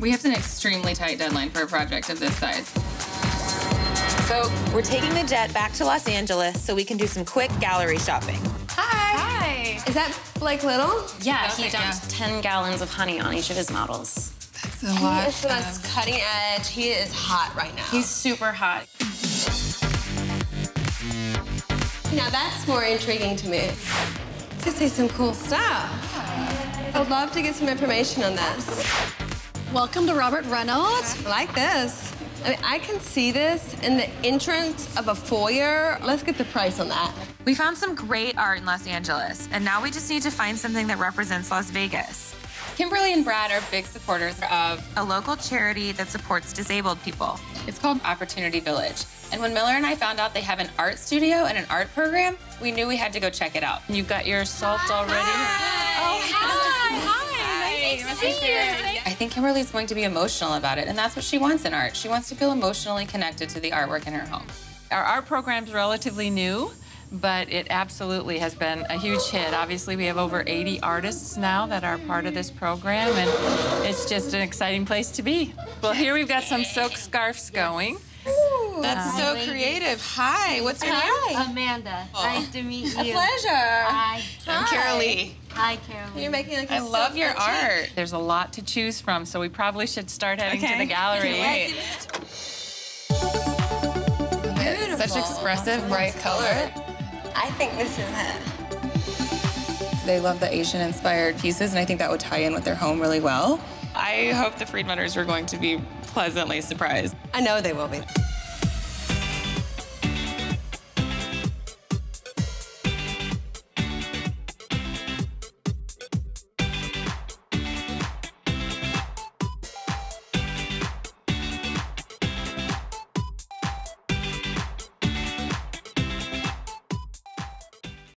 We have an extremely tight deadline for a project of this size. So we're taking the jet back to Los Angeles so we can do some quick gallery shopping. Hi. Hi. Is that Blake Little? Yeah, he dumped 10 gallons of honey on each of his models. That's a lot. He is the most cutting edge. He is hot right now. He's super hot. Now that's more intriguing to me. This is some cool stuff. I'd love to get some information on this. Welcome to Robert Reynolds. I like this. I mean, I can see this in the entrance of a foyer. Let's get the price on that. We found some great art in Los Angeles, and now we just need to find something that represents Las Vegas. Kimberly and Brad are big supporters of a local charity that supports disabled people. It's called Opportunity Village. And when Miller and I found out they have an art studio and an art program, we knew we had to go check it out. You've got your salt already. I think Kimberly's going to be emotional about it, and that's what she wants in art. She wants to feel emotionally connected to the artwork in her home. Our art program's relatively new, but it absolutely has been a huge hit. Obviously, we have over 80 artists now that are part of this program, and it's just an exciting place to be. Well, here we've got some silk scarves going. That's so creative. Hi, what's your name? Amanda. Oh. Nice to meet you. A pleasure. Hi. I'm Carolee. Hi, Carolee. You're making like a love your art. There's a lot to choose from, so we probably should start heading to the gallery. Wait. Beautiful. Such expressive, bright color. I think this is it. They love the Asian-inspired pieces, and I think that would tie in with their home really well. I hope the Friedmaners are going to be pleasantly surprised. I know they will be.